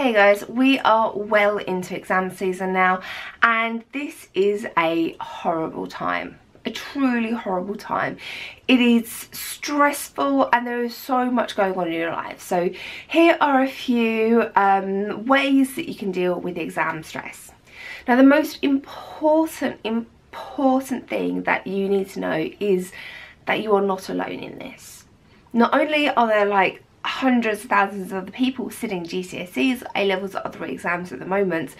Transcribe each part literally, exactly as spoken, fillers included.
Hey guys, we are well into exam season now, and this is a horrible time, a truly horrible time. It is stressful and there is so much going on in your life. So here are a few um, ways that you can deal with exam stress. Now the most important, important thing that you need to know is that you are not alone in this. Not only are there like hundreds of thousands of other people sitting G C S Es, A levels, other exams at the moment,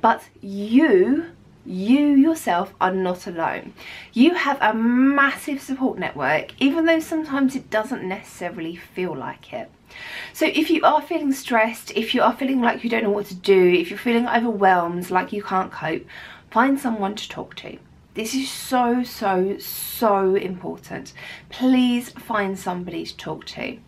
but you you yourself are not alone. You have a massive support network, even though sometimes it doesn't necessarily feel like it. So if you are feeling stressed, if you are feeling like you don't know what to do, if you're feeling overwhelmed, like you can't cope, find someone to talk to. This is so, so, so important. Please find somebody to talk to.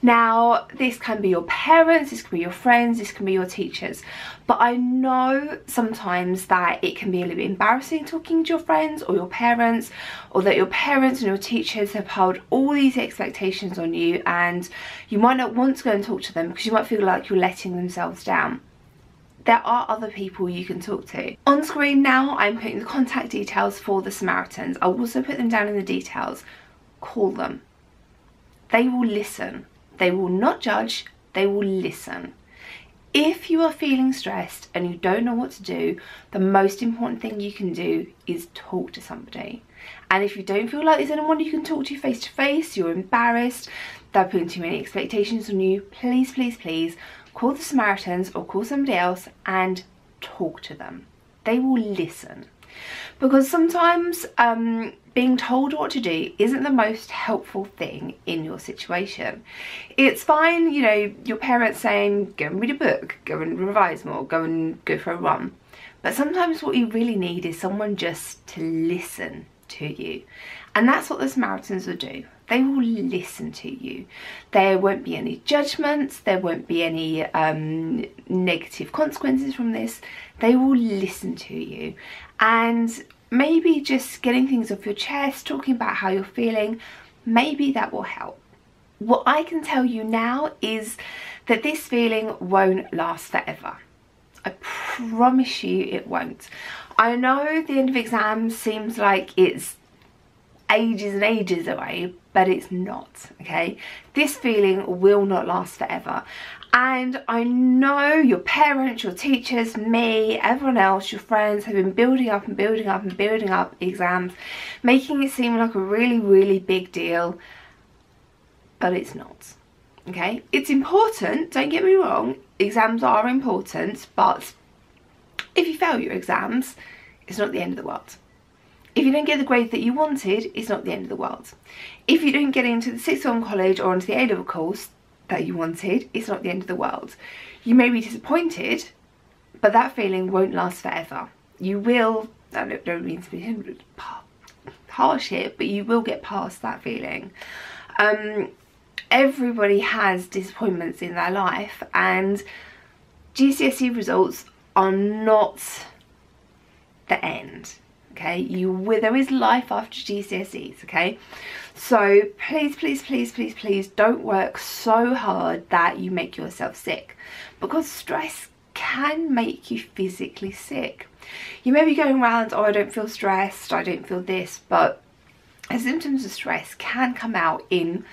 Now, this can be your parents, this can be your friends, this can be your teachers. But I know sometimes that it can be a little bit embarrassing talking to your friends or your parents, or that your parents and your teachers have piled all these expectations on you, and you might not want to go and talk to them because you might feel like you're letting themselves down. There are other people you can talk to. On screen now, I'm putting the contact details for the Samaritans. I'll also put them down in the details. Call them. They will listen. They will not judge, they will listen. If you are feeling stressed and you don't know what to do, the most important thing you can do is talk to somebody. And if you don't feel like there's anyone you can talk to face to face, you're embarrassed, they're putting too many expectations on you, please, please, please, call the Samaritans or call somebody else and talk to them. They will listen. Because sometimes um, being told what to do isn't the most helpful thing in your situation. It's fine, you know, your parents saying, go and read a book, go and revise more, go and go for a run. But sometimes what you really need is someone just to listen to you. And that's what the Samaritans will do. They will listen to you. There won't be any judgments, there won't be any um, negative consequences from this. They will listen to you. And maybe just getting things off your chest, talking about how you're feeling, maybe that will help. What I can tell you now is that this feeling won't last forever. I promise you it won't. I know the end of exams seems like it's ages and ages away, but it's not, okay? This feeling will not last forever. And I know your parents, your teachers, me, everyone else, your friends have been building up and building up and building up exams, making it seem like a really, really big deal, but it's not, okay? It's important, don't get me wrong, exams are important, but if you fail your exams, it's not the end of the world. If you don't get the grade that you wanted, it's not the end of the world. If you don't get into the sixth form college or into the A level course that you wanted, it's not the end of the world. You may be disappointed, but that feeling won't last forever. You will, I don't mean to be harsh here, but you will get past that feeling. Um, everybody has disappointments in their life, and G C S E results are not the end. Okay, you will, there is life after G C S Es, okay? So please, please, please, please, please don't work so hard that you make yourself sick, because stress can make you physically sick. You may be going around, oh, I don't feel stressed, I don't feel this, but the symptoms of stress can come out in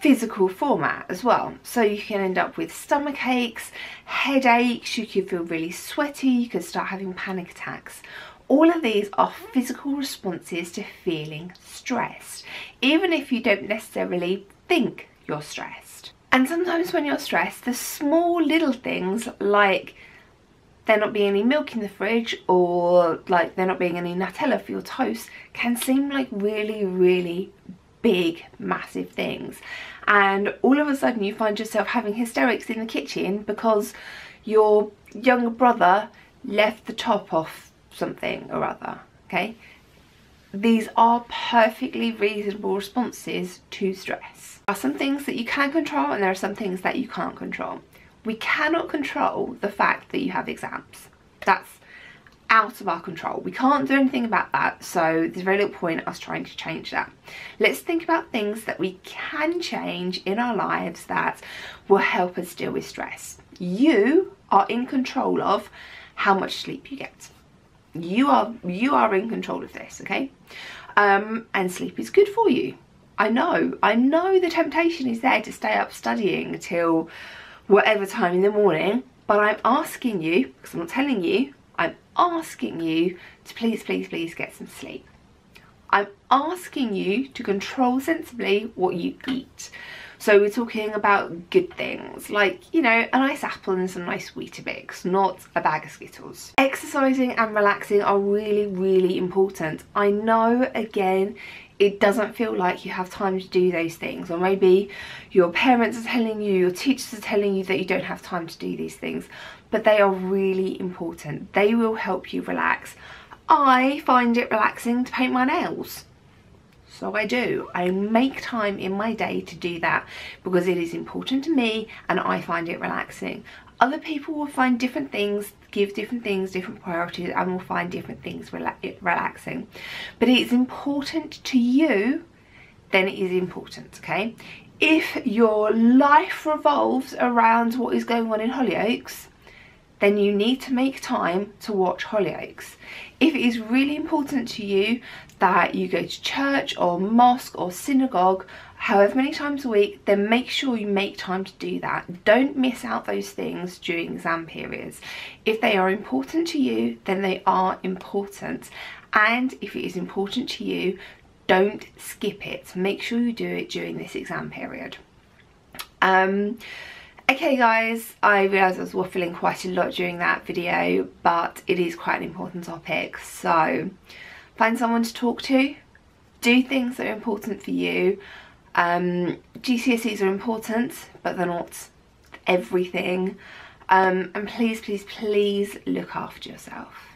physical format as well. So you can end up with stomach aches, headaches, you can feel really sweaty, you can start having panic attacks. All of these are physical responses to feeling stressed, even if you don't necessarily think you're stressed. And sometimes when you're stressed, the small little things like there not being any milk in the fridge, or like there not being any Nutella for your toast, can seem like really, really big, massive things. And all of a sudden you find yourself having hysterics in the kitchen because your younger brother left the top off something or other, okay? These are perfectly reasonable responses to stress. There are some things that you can control and there are some things that you can't control. We cannot control the fact that you have exams. That's out of our control. We can't do anything about that, so there's very little point in us trying to change that. Let's think about things that we can change in our lives that will help us deal with stress. You are in control of how much sleep you get. You are you are in control of this, okay? Um, and sleep is good for you. I know, I know the temptation is there to stay up studying till whatever time in the morning, but I'm asking you, because I'm not telling you, I'm asking you to please, please, please get some sleep. I'm asking you to control sensibly what you eat. So we're talking about good things, like, you know, a nice apple and some nice Weetabix, not a bag of Skittles. Exercising and relaxing are really, really important. I know, again, it doesn't feel like you have time to do those things, or maybe your parents are telling you, your teachers are telling you that you don't have time to do these things, but they are really important. They will help you relax. I find it relaxing to paint my nails, so I do. I make time in my day to do that because it is important to me and I find it relaxing. Other people will find different things, give different things different priorities, and will find different things rela relaxing. But it's important to you, then it is important, okay? If your life revolves around what is going on in Hollyoaks, then you need to make time to watch Hollyoaks. If it is really important to you that you go to church or mosque or synagogue however many times a week, then make sure you make time to do that. Don't miss out those things during exam periods. If they are important to you, then they are important. And if it is important to you, don't skip it. Make sure you do it during this exam period. Um, Okay guys, I realised I was waffling quite a lot during that video, but it is quite an important topic, so find someone to talk to, do things that are important for you. um, G C S Es are important, but they're not everything, um, and please, please, please look after yourself.